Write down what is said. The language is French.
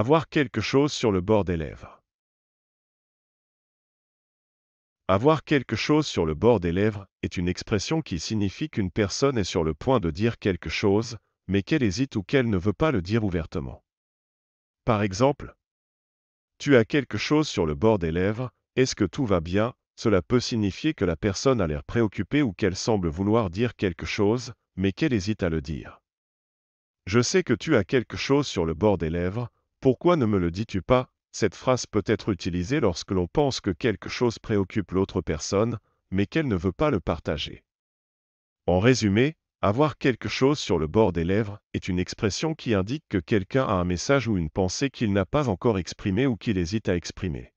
Avoir quelque chose sur le bord des lèvres. Avoir quelque chose sur le bord des lèvres est une expression qui signifie qu'une personne est sur le point de dire quelque chose, mais qu'elle hésite ou qu'elle ne veut pas le dire ouvertement. Par exemple, « Tu as quelque chose sur le bord des lèvres, est-ce que tout va bien ?» Cela peut signifier que la personne a l'air préoccupée ou qu'elle semble vouloir dire quelque chose, mais qu'elle hésite à le dire. « Je sais que tu as quelque chose sur le bord des lèvres, pourquoi ne me le dis-tu pas ?» Cette phrase peut être utilisée lorsque l'on pense que quelque chose préoccupe l'autre personne, mais qu'elle ne veut pas le partager. En résumé, avoir quelque chose sur le bord des lèvres est une expression qui indique que quelqu'un a un message ou une pensée qu'il n'a pas encore exprimée ou qu'il hésite à exprimer.